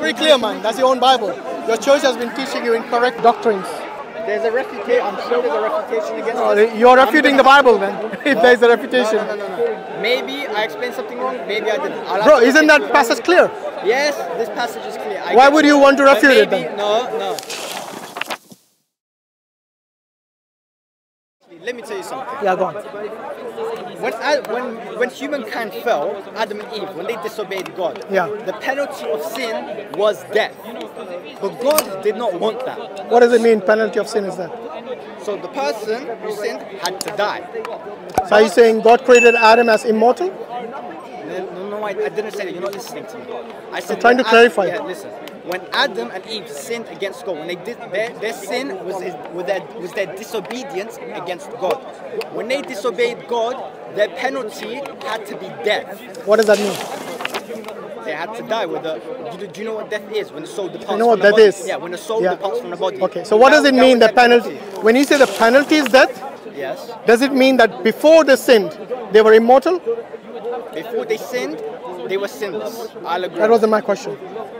pretty clear, man. That's your own Bible. Your church has been teaching you incorrect doctrines. There's a refutation. I'm sure there's a refutation against this. You're refuting the Bible, then. If no, there's a refutation. No. Maybe I explained something wrong. Maybe I didn't. Bro, isn't that passage clear? Yes, this passage is clear. Why would you want to refute it then? No. Let me tell you something. Yeah, go on. When humankind fell, Adam and Eve, when they disobeyed God, the penalty of sin was death. But God did not want that. What does it mean, penalty of sin is death? So the person who sinned had to die. So are you saying God created Adam as immortal? No, I didn't say that. You're not listening to me. I said I'm trying to clarify. Yeah, listen. When Adam and Eve sinned against God, when they did their sin was their disobedience against God. When they disobeyed God, their penalty had to be death. What does that mean? They had to die. Do you know what death is? When the soul departs. You know what death is? Yeah, when the soul departs from the body. Okay. So what does it mean? The penalty. When you say the penalty is death, yes. Does it mean that before they sinned, they were immortal? Before they sinned, they were sinless. I'll agree. That wasn't my question.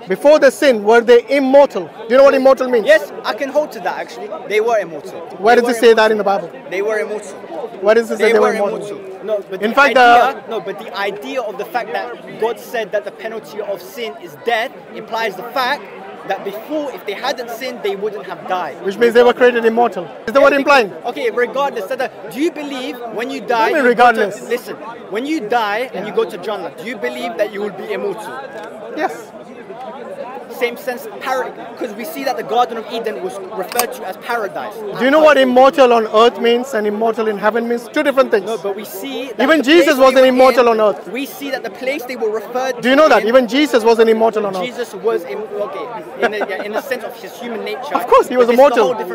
Before they sinned, were they immortal? Do you know what immortal means? Yes, I can hold to that actually. They were immortal. Where does it say that in the Bible? They were immortal. Where does it say they were immortal? No, but in fact, the idea of the fact that God said that the penalty of sin is death implies the fact that before, if they hadn't sinned, they wouldn't have died. Which means they were created immortal. Is that what it's implying? Okay, regardless. Do you believe when you die... I mean, regardless. When you die and you go to Jannah, do you believe that you will be immortal? Yes. Same sense, because we see that the Garden of Eden was referred to as paradise. Do you know what immortal on earth means and immortal in heaven means? Two different things. No, but we see... Even Jesus wasn't immortal on earth. We see that the place they were referred to... Do you know that? Even Jesus wasn't immortal on earth. Jesus was immortal, okay, in the sense of his human nature. Of course, he was immortal. This is a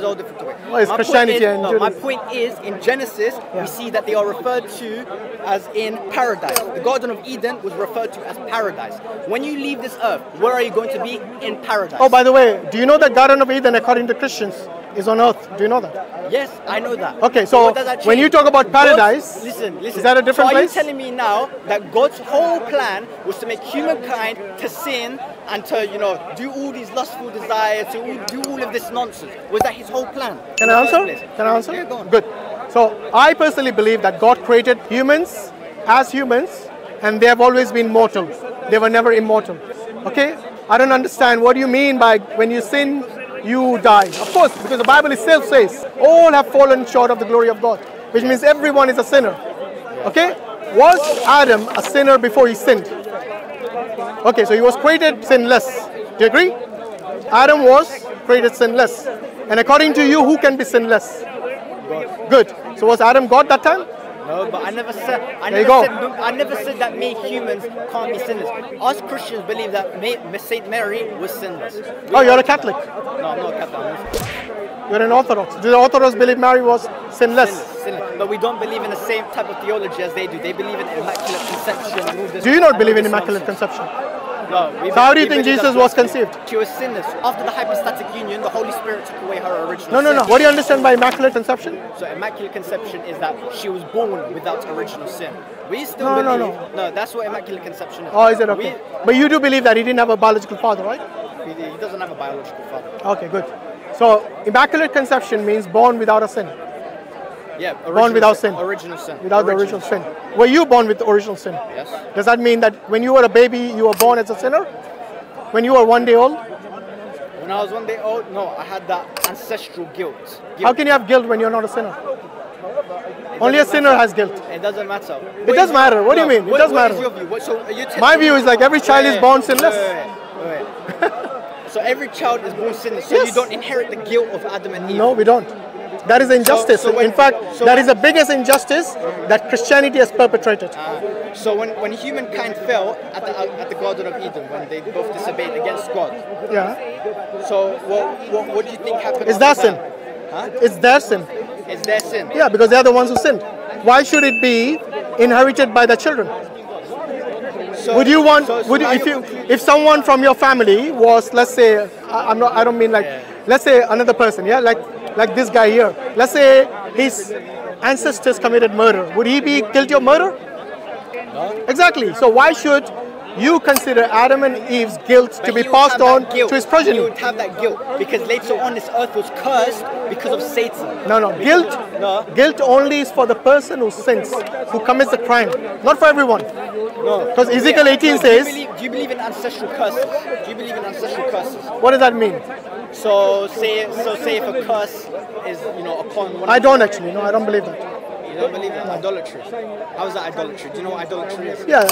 whole different topic. Well, it's Christianity and Judaism. My point is, in Genesis, we see that they are referred to as in paradise. The Garden of Eden was referred to as paradise. When you leave this earth, where are you going to be? In paradise. Oh, by the way, do you know that Garden of Eden, according to Christians, is on earth? Do you know that? Yes, I know that. Okay, so when you talk about paradise, listen, is that a different place? Are you telling me now that God's whole plan was to make humankind to sin and to, do all these lustful desires, to do all of this nonsense? Was that his whole plan? Can I answer? Can I answer? Yeah, go on. Good. So I personally believe that God created humans as humans, and they have always been mortal. They were never immortal. Okay? I don't understand what you mean by when you sin, you die. Of course, because the Bible itself says, all have fallen short of the glory of God, which means everyone is a sinner. Okay? Was Adam a sinner before he sinned? Okay, so he was created sinless. Do you agree? Adam was created sinless. And according to you, who can be sinless? Good. So was Adam God that time? No, but I never said that mere humans can't be sinless. Us Christians believe that St. Mary was sinless. Oh, you're a Catholic? No, I'm not a Catholic. You're an Orthodox. Do the Orthodox believe Mary was sinless? Sinless. But we don't believe in the same type of theology as they do. They believe in Immaculate Conception. Do you not believe in Immaculate Conception? No. So how do you think Jesus was conceived? She was sinless. After the hypostatic union, the Holy Spirit took away her original sin. No. What do you understand by Immaculate Conception? So Immaculate Conception is that she was born without original sin. We still believe... No, that's what Immaculate Conception is. Oh, is it okay? But you do believe that he didn't have a biological father, right? He doesn't have a biological father. Okay, good. So Immaculate Conception means born without a sin. Yeah, born without sin. Original sin. Without the original sin. Were you born with original sin? Yes. Does that mean that when you were a baby, you were born as a sinner? When you were 1 day old? When I was 1 day old, no, I had that ancestral guilt. How can you have guilt when you're not a sinner? Only a sinner has guilt. It doesn't matter. It does matter. What do you mean? It does matter. My view is like every child is born sinless. So every child is born sinless. So you don't inherit the guilt of Adam and Eve. No, we don't. That is injustice. In fact, that is the biggest injustice that Christianity has perpetrated. So when humankind fell at the Garden of Eden, when they both disobeyed against God. Yeah. So what do you think happened? It's their sin. Huh? It's their sin. It's their sin. Yeah, because they are the ones who sinned. Why should it be inherited by the children? If someone from your family was, let's say, let's say another person, like this guy here. Let's say his ancestors committed murder. Would he be guilty of murder? No. Exactly. So why should you consider Adam and Eve's guilt to be passed on to his progeny. You would have that guilt because life on this earth was cursed because of Satan. No, no. Guilt, no. Guilt only is for the person who sins, who commits the crime. Not for everyone. No. Because Ezekiel 18 says... Do you believe in ancestral curses? Do you believe in ancestral curses? What does that mean? So say if a curse is, you know, upon one... I don't actually. No, I don't believe that. You don't believe in idolatry? How is that idolatry? Do you know what idolatry is? Yeah,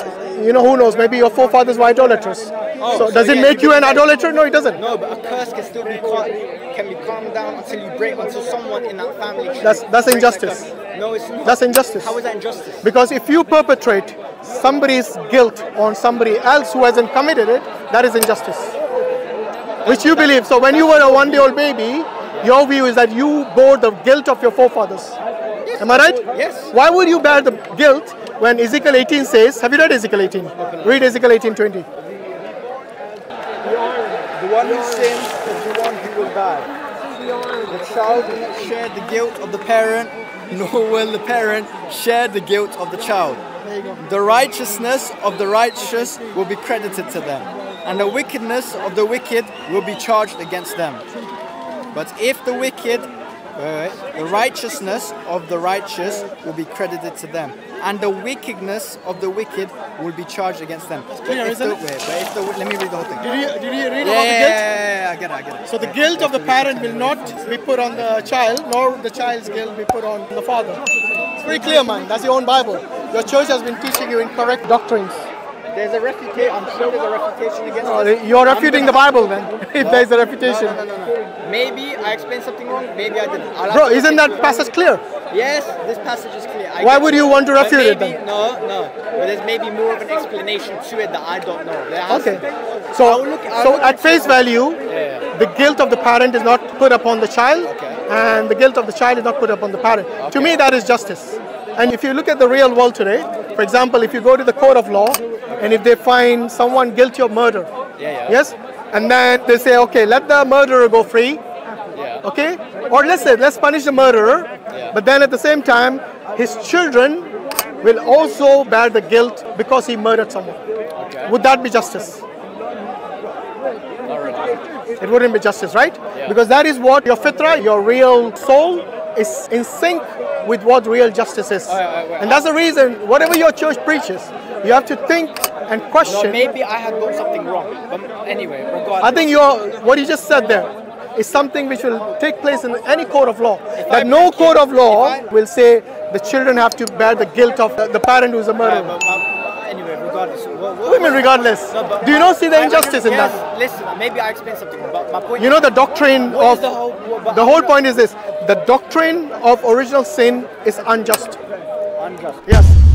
you know, who knows? Maybe your forefathers were idolaters. Oh, so does it make you an idolater? No, it doesn't. No, but a curse can still be calmed down until you break, until someone in that family... That's injustice. No, it's not. That's injustice. How is that injustice? Because if you perpetrate somebody's guilt on somebody else who hasn't committed it, that is injustice. Which you believe. So when you were a one-day-old baby, your view is that you bore the guilt of your forefathers. Am I right? Yes. Why would you bear the guilt when Ezekiel 18 says, have you read Ezekiel 18? Okay. Read Ezekiel 18:20. The one who sins is the one who will die. The child will not share the guilt of the parent, nor will the parent share the guilt of the child. The righteousness of the righteous will be credited to them, and the wickedness of the wicked will be charged against them. But if the wicked... The righteousness of the righteous will be credited to them, and the wickedness of the wicked will be charged against them. Let me read the whole thing. Did you read about the guilt? Yeah, I get it. So the guilt of the parent will not be put on the child, nor the child's guilt will be put on the father. It's pretty clear, man. That's your own Bible. Your church has been teaching you incorrect doctrines. There's a refutation. I'm sure there's a refutation against us. You're refuting the Bible then, if there's a refutation. No. Maybe I explained something wrong, maybe I didn't. Bro, isn't that passage clear? Yes, this passage is clear. Why would you want to refute it then? No. But there's maybe more of an explanation to it that I don't know. Okay. So at face value, the guilt of the parent is not put upon the child, and the guilt of the child is not put upon the parent. Okay. To me, that is justice. And if you look at the real world today, for example, if you go to the court of law, and if they find someone guilty of murder, yes, and then they say, okay, let the murderer go free, okay, or let's punish the murderer, but then at the same time, his children will also bear the guilt because he murdered someone. Okay. Would that be justice? Not really. It wouldn't be justice, right? Yeah. Because that is what your fitrah, your real soul, is in sync with what real justice is. Wait. And that's the reason, whatever your church preaches, you have to think and question. No, maybe I have got something wrong, but anyway, regardless. I think what you just said there is something which will take place in any court of law. No court of law will say the children have to bear the guilt of the parent who's a murderer. Anyway, regardless. Regardless? No, but do you not see the injustice in that? Listen, maybe I explained something, but my point... You know the doctrine of... The whole point is this. The doctrine of original sin is unjust. Yes.